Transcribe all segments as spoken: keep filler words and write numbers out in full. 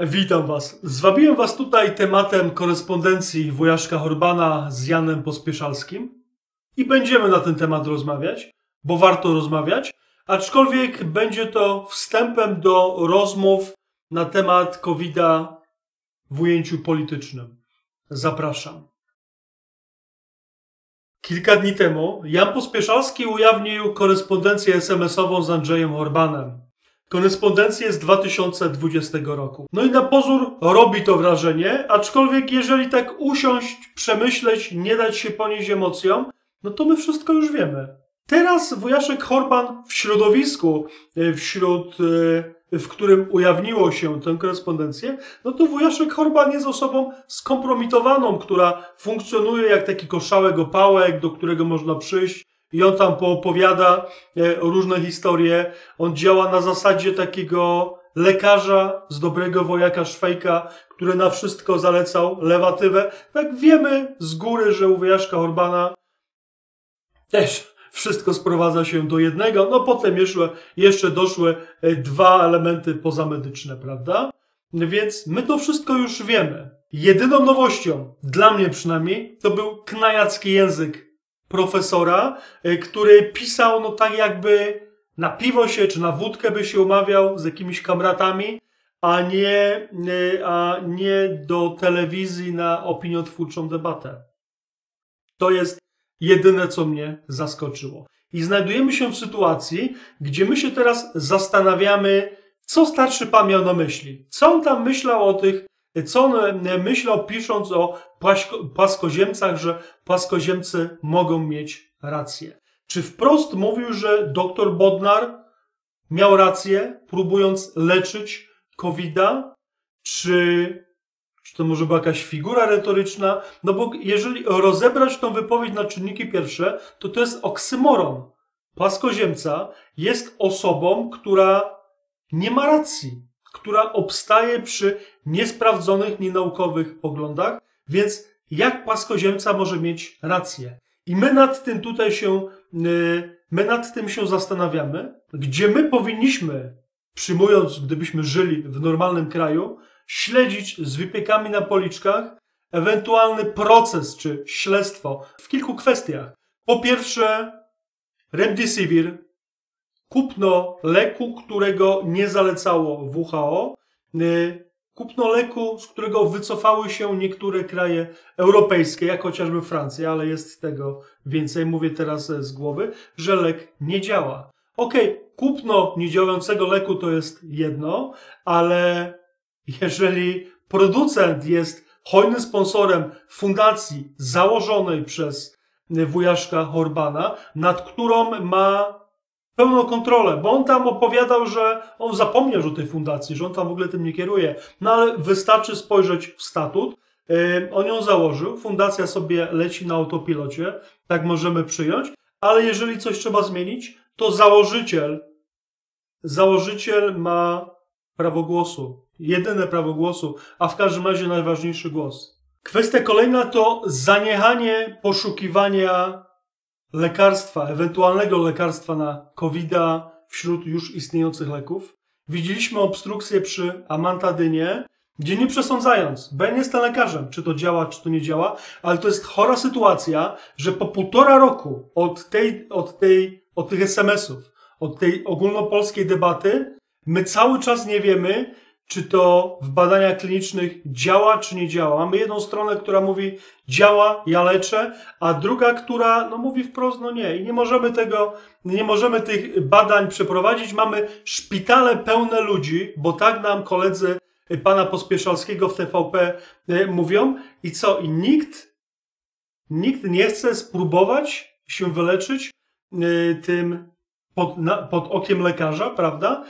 Witam Was. Zwabiłem Was tutaj tematem korespondencji wojaszka Horbana z Janem Pospieszalskim i będziemy na ten temat rozmawiać, bo warto rozmawiać, aczkolwiek będzie to wstępem do rozmów na temat kowida w ujęciu politycznym. Zapraszam. Kilka dni temu Jan Pospieszalski ujawnił korespondencję es em esową z Andrzejem Horbanem. Korespondencję z dwa tysiące dwudziestego roku. No i na pozór robi to wrażenie, aczkolwiek jeżeli tak usiąść, przemyśleć, nie dać się ponieść emocjom, no to my wszystko już wiemy. Teraz wujaszek Horban w środowisku, wśród, w którym ujawniło się tę korespondencję, no to wujaszek Horban jest osobą skompromitowaną, która funkcjonuje jak taki koszałek opałek, do którego można przyjść, i on tam poopowiada różne historie. On działa na zasadzie takiego lekarza z dobrego wojaka Szwejka, który na wszystko zalecał lewatywę. Tak wiemy z góry, że u wojaszka Horbana też wszystko sprowadza się do jednego. No potem jeszcze, jeszcze doszły dwa elementy pozamedyczne, prawda? Więc my to wszystko już wiemy. Jedyną nowością, dla mnie przynajmniej, to był knajacki język profesora, który pisał no tak jakby na piwo się, czy na wódkę by się umawiał z jakimiś kamratami, a nie, a nie do telewizji na opiniotwórczą debatę. To jest jedyne, co mnie zaskoczyło. I znajdujemy się w sytuacji, gdzie my się teraz zastanawiamy, co starszy pan miał na myśli. Co on tam myślał o tych Co on myślał, pisząc o płaskoziemcach, że płaskoziemcy mogą mieć rację? Czy wprost mówił, że doktor Bodnar miał rację, próbując leczyć kowida? Czy, czy to może była jakaś figura retoryczna? No bo jeżeli rozebrać tą wypowiedź na czynniki pierwsze, to to jest oksymoron. Płaskoziemca jest osobą, która nie ma racji, która obstaje przy niesprawdzonych, nienaukowych poglądach, więc jak płaskoziemca może mieć rację? I my nad tym tutaj się, my nad tym się zastanawiamy, gdzie my powinniśmy, przyjmując, gdybyśmy żyli w normalnym kraju, śledzić z wypiekami na policzkach ewentualny proces czy śledztwo w kilku kwestiach. Po pierwsze, remdesivir, kupno leku, którego nie zalecało W H O, kupno leku, z którego wycofały się niektóre kraje europejskie, jak chociażby Francja, ale jest tego więcej, mówię teraz z głowy, że lek nie działa. Okej, okay, kupno niedziałającego leku to jest jedno, ale jeżeli producent jest hojnym sponsorem fundacji założonej przez wujaszka Horbana, nad którą ma pełną kontrolę, bo on tam opowiadał, że on zapomniał o tej fundacji, że on tam w ogóle tym nie kieruje. No ale wystarczy spojrzeć w statut. Yy, on ją założył, fundacja sobie leci na autopilocie, tak możemy przyjąć, ale jeżeli coś trzeba zmienić, to założyciel, założyciel ma prawo głosu, jedyne prawo głosu, a w każdym razie najważniejszy głos. Kwestia kolejna to zaniechanie poszukiwania lekarstwa, ewentualnego lekarstwa na kowida wśród już istniejących leków. Widzieliśmy obstrukcję przy amantadynie, gdzie nie przesądzając, bo ja nie jestem lekarzem, czy to działa, czy to nie działa, ale to jest chora sytuacja, że po półtora roku od, tej, od, tej, od tych es em esów, od tej ogólnopolskiej debaty, my cały czas nie wiemy, czy to w badaniach klinicznych działa, czy nie działa. Mamy jedną stronę, która mówi działa, ja leczę, a druga, która no, mówi wprost, no nie. I nie możemy tego, nie możemy tych badań przeprowadzić. Mamy szpitale pełne ludzi, bo tak nam koledzy pana Pospieszalskiego w T V P mówią. I co? I nikt, nikt nie chce spróbować się wyleczyć tym pod, na, pod okiem lekarza, prawda?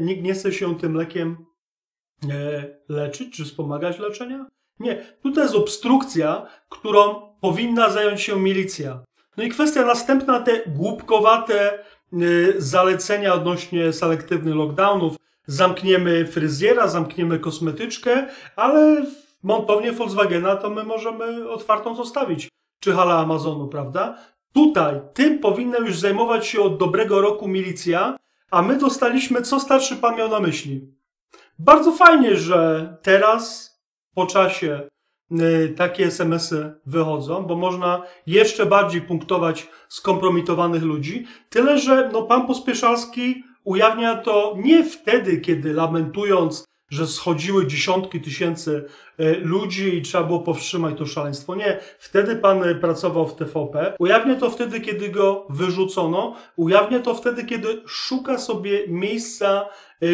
Nikt nie chce się tym lekiem leczyć, czy wspomagać leczenia? Nie. Tutaj jest obstrukcja, którą powinna zająć się milicja. No i kwestia następna, te głupkowate zalecenia odnośnie selektywnych lockdownów. Zamkniemy fryzjera, zamkniemy kosmetyczkę, ale montownię Volkswagena to my możemy otwartą zostawić. Czy halę Amazonu, prawda? Tutaj tym powinna już zajmować się od dobrego roku milicja, a my dostaliśmy, co starszy pan miał na myśli. Bardzo fajnie, że teraz po czasie takie es em esy wychodzą, bo można jeszcze bardziej punktować skompromitowanych ludzi. Tyle, że no, pan Pospieszalski ujawnia to nie wtedy, kiedy lamentując, że schodziły dziesiątki tysięcy ludzi i trzeba było powstrzymać to szaleństwo. Nie, wtedy pan pracował w T V P. Ujawnia to wtedy, kiedy go wyrzucono. Ujawnia to wtedy, kiedy szuka sobie miejsca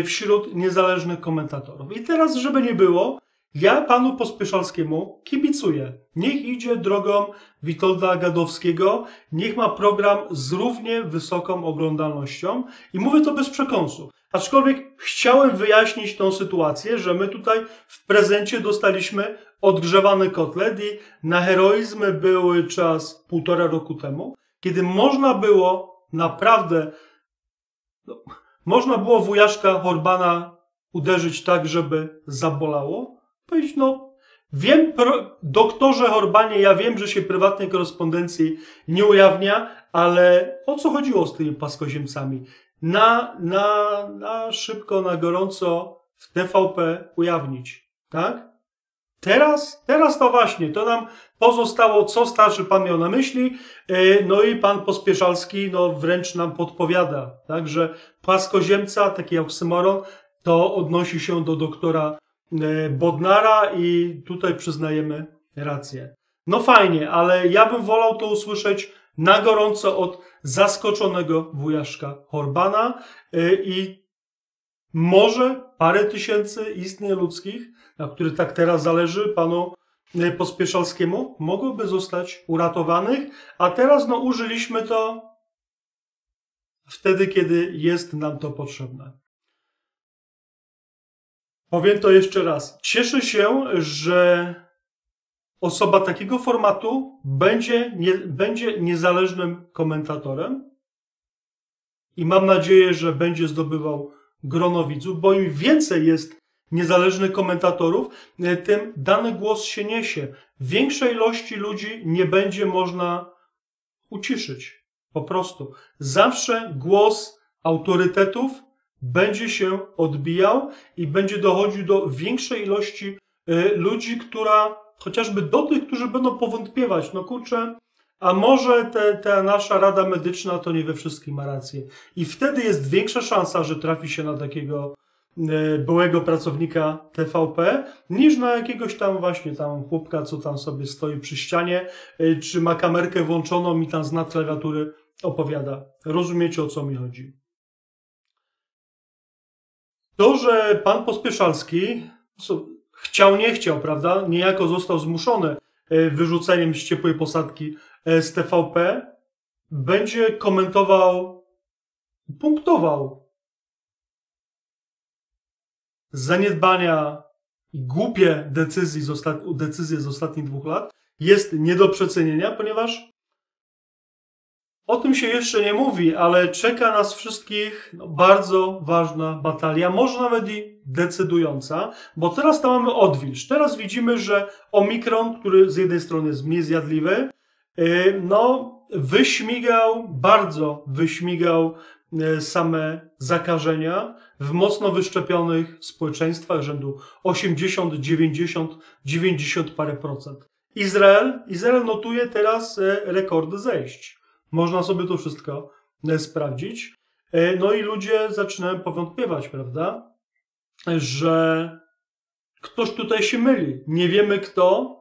wśród niezależnych komentatorów. I teraz, żeby nie było, ja panu Pospieszalskiemu kibicuję. Niech idzie drogą Witolda Gadowskiego, niech ma program z równie wysoką oglądalnością i mówię to bez przekąsu. Aczkolwiek chciałem wyjaśnić tą sytuację, że my tutaj w prezencie dostaliśmy odgrzewany kotlet i na heroizmy był czas półtora roku temu, kiedy można było naprawdę, no, można było wujaszka Horbana uderzyć tak, żeby zabolało. Powiedzieć, no, wiem, doktorze Horbanie, ja wiem, że się prywatnej korespondencji nie ujawnia, ale o co chodziło z tymi płaskoziemcami? Na, na, na szybko, na gorąco w T V P ujawnić, tak? Teraz? Teraz to właśnie, to nam pozostało, co starszy pan miał na myśli, no i pan Pospieszalski, no, wręcz nam podpowiada, tak, że płaskoziemca, taki oksymoron, to odnosi się do doktora Bodnara i tutaj przyznajemy rację. No fajnie, ale ja bym wolał to usłyszeć na gorąco od zaskoczonego wujaszka Horbana i może parę tysięcy istnień ludzkich, na których tak teraz zależy panu Pospieszalskiemu, mogłoby zostać uratowanych, a teraz no użyliśmy to wtedy, kiedy jest nam to potrzebne. Powiem to jeszcze raz. Cieszę się, że osoba takiego formatu będzie, nie, będzie niezależnym komentatorem i mam nadzieję, że będzie zdobywał grono widzów, bo im więcej jest niezależnych komentatorów, tym dany głos się niesie. Większej ilości ludzi nie będzie można uciszyć. Po prostu. Zawsze głos autorytetów będzie się odbijał i będzie dochodził do większej ilości ludzi, która chociażby do tych, którzy będą powątpiewać, no kurczę, a może te, ta nasza Rada Medyczna to nie we wszystkim ma rację. I wtedy jest większa szansa, że trafi się na takiego byłego pracownika T V P, niż na jakiegoś tam właśnie tam chłopka, co tam sobie stoi przy ścianie, czy ma kamerkę włączoną i tam zna klawiatury opowiada. Rozumiecie, o co mi chodzi. To, że pan Pospieszalski chciał, nie chciał, prawda, niejako został zmuszony wyrzuceniem z ciepłej posadki z T V P, będzie komentował, punktował zaniedbania i głupie decyzje z, ostat... decyzje z ostatnich dwóch lat. Jest nie do przecenienia, ponieważ o tym się jeszcze nie mówi, ale czeka nas wszystkich bardzo ważna batalia, może nawet i decydująca, bo teraz tam mamy odwilż. Teraz widzimy, że Omikron, który z jednej strony jest mniej zjadliwy, no wyśmigał, bardzo wyśmigał same zakażenia w mocno wyszczepionych społeczeństwach rzędu osiemdziesiąt, dziewięćdziesiąt, dziewięćdziesiąt parę procent. Izrael, Izrael notuje teraz rekordy zejść. Można sobie to wszystko sprawdzić. No i ludzie zaczynają powątpiewać, prawda? Że ktoś tutaj się myli. Nie wiemy kto,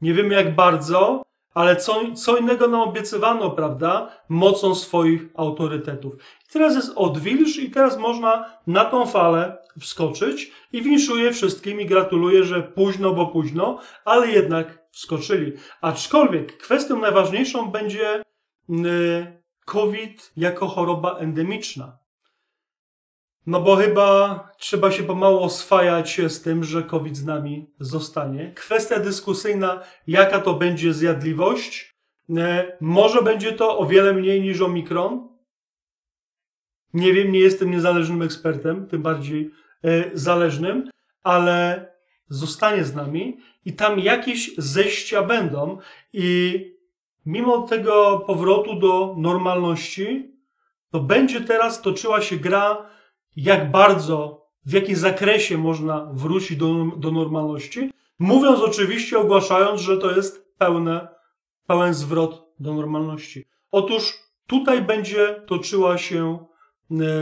nie wiemy jak bardzo, ale co, co innego nam obiecywano, prawda? Mocą swoich autorytetów. I teraz jest odwilż i teraz można na tą falę wskoczyć i winszuję wszystkim i gratuluję, że późno, bo późno, ale jednak wskoczyli. Aczkolwiek kwestią najważniejszą będzie COVID jako choroba endemiczna. No bo chyba trzeba się pomału oswajać z tym, że COVID z nami zostanie. Kwestia dyskusyjna, jaka to będzie zjadliwość. Może będzie to o wiele mniej niż Omikron. Nie wiem, nie jestem niezależnym ekspertem, tym bardziej zależnym, ale zostanie z nami i tam jakieś zejścia będą i mimo tego powrotu do normalności, to będzie teraz toczyła się gra, jak bardzo w jakim zakresie można wrócić do, do normalności, mówiąc oczywiście, ogłaszając, że to jest pełne, pełen zwrot do normalności. Otóż tutaj będzie toczyła się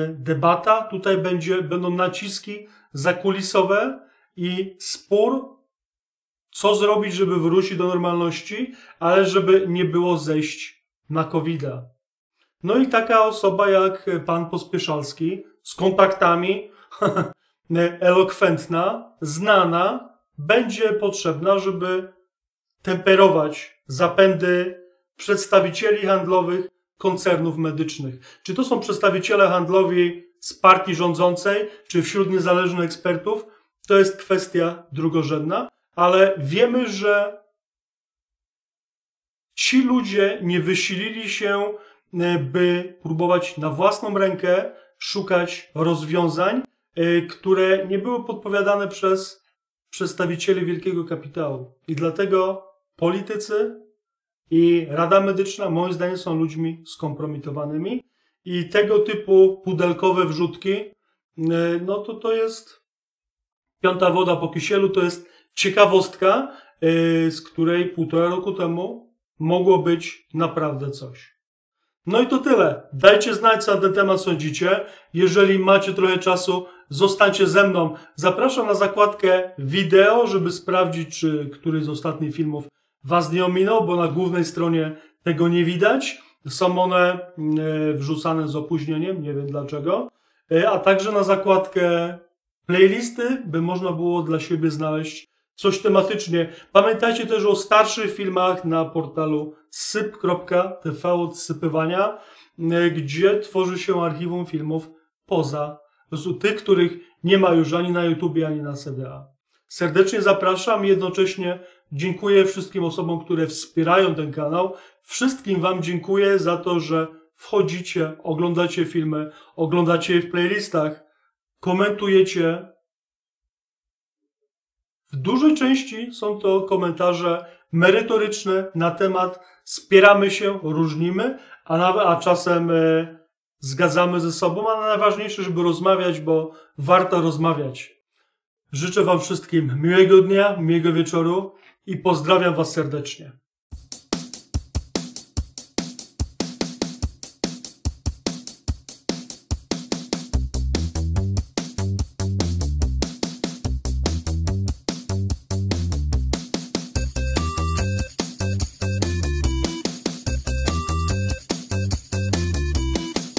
debata, tutaj będzie, będą naciski zakulisowe i spór, co zrobić, żeby wrócić do normalności, ale żeby nie było zejść na kowida. No i taka osoba jak pan Pospieszalski, z kontaktami, elokwentna, znana, będzie potrzebna, żeby temperować zapędy przedstawicieli handlowych koncernów medycznych. Czy to są przedstawiciele handlowi z partii rządzącej, czy wśród niezależnych ekspertów, to jest kwestia drugorzędna, ale wiemy, że ci ludzie nie wysilili się, by próbować na własną rękę szukać rozwiązań, które nie były podpowiadane przez przedstawicieli wielkiego kapitału. I dlatego politycy i Rada Medyczna, moim zdaniem, są ludźmi skompromitowanymi i tego typu pudelkowe wrzutki, no to to jest piąta woda po kisielu, to jest ciekawostka, z której półtora roku temu mogło być naprawdę coś. No i to tyle. Dajcie znać, co na ten temat sądzicie. Jeżeli macie trochę czasu, zostańcie ze mną. Zapraszam na zakładkę wideo, żeby sprawdzić, czy któryś z ostatnich filmów was nie ominął, bo na głównej stronie tego nie widać. Są one wrzucane z opóźnieniem, nie wiem dlaczego. A także na zakładkę playlisty, by można było dla siebie znaleźć coś tematycznie. Pamiętajcie też o starszych filmach na portalu syp kropka t v odsypywania, gdzie tworzy się archiwum filmów poza, tych, których nie ma już ani na YouTubie, ani na C D A. Serdecznie zapraszam i jednocześnie dziękuję wszystkim osobom, które wspierają ten kanał. Wszystkim wam dziękuję za to, że wchodzicie, oglądacie filmy, oglądacie je w playlistach, komentujecie. W dużej części są to komentarze merytoryczne na temat spieramy się, różnimy, a, nawet, a czasem y, zgadzamy ze sobą, ale najważniejsze, żeby rozmawiać, bo warto rozmawiać. Życzę wam wszystkim miłego dnia, miłego wieczoru i pozdrawiam was serdecznie.